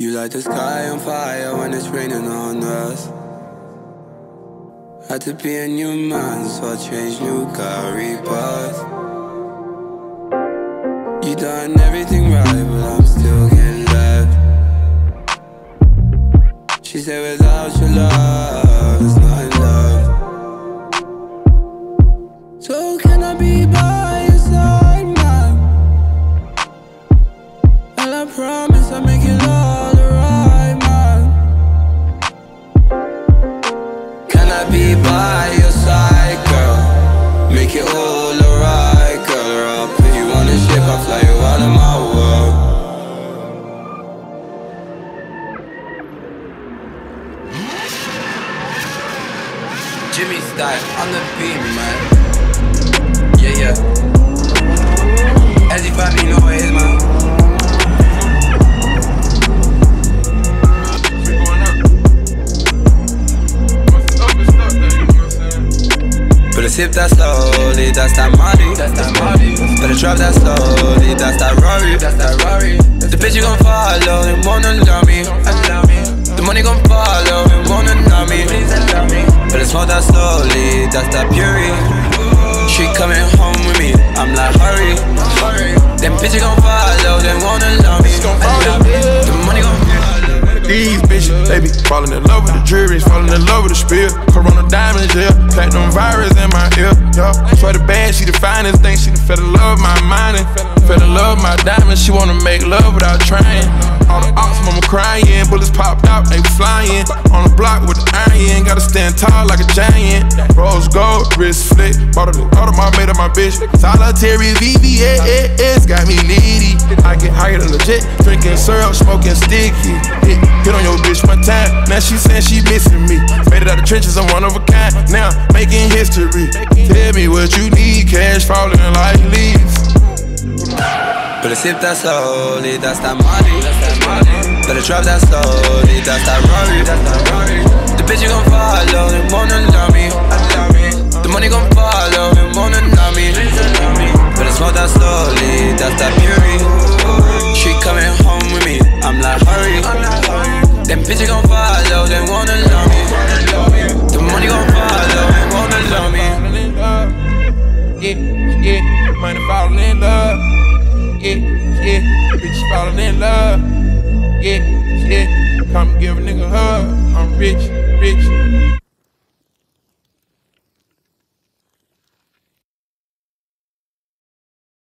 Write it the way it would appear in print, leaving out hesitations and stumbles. You light the sky on fire when it's raining on us. Had to be a new man, so I changed new Rari path. You done everything right, but I'm still getting left. She said without your love, it's not love. So can I be by your side, man? And I promise I'll make you love. Be by your side, girl. Make it all alright, girl. Or I'll put you on a ship, I'll fly you out of my world. Jimmy style on the beat, man. Yeah, yeah. As if I be know it is, man. Sip that slowly, that's that Marty. Better drop that slowly, that's that Rari. The bitch you gon' follow, they won't allow me. The money gon' follow, it won't allow me. Better smoke that slowly, that's that Puri. She coming home with me, I'm like hurry. Them bitch you gon' follow, they won't allow me. The money gon' follow. These bitches, they be falling in love with the jewelry, falling in love with the spill. Corona diamonds, yeah, platinum virus in my ear, yeah. Swear the bad, she the finest thing, she the fell in love my mind and fell in love my diamonds. She wanna make love without trying. All the ops, mama crying, bullets popped out, they flying. On the block with the iron, gotta stand tall like a giant. Rose gold, wrist flick, bought the Audemars, made up my bitch. Solitary VVS got me needy. I get higher than legit, drinking syrup, smoking sticky. Hit on your bitch one time, now she saying she missing me. Made it out the trenches, I'm one of a kind, now making history. Tell me what you need, cash falling like leaves. Better sip that slowly, that's that money. Better drop that slowly, that's that Rari. The bitch you gon' follow, it won't allow me. The money gon' follow, it won't allow me. Better smoke that slowly, that's that Puri. She coming home with me, I'm like hurry. Them bitch you gon' follow, they won't allow me. The money gon' follow, it won't allow me. Yeah, yeah, money falling in love. Yeah, yeah, bitch falling in love. Yeah, yeah, come give a nigga a hug. I'm rich, rich.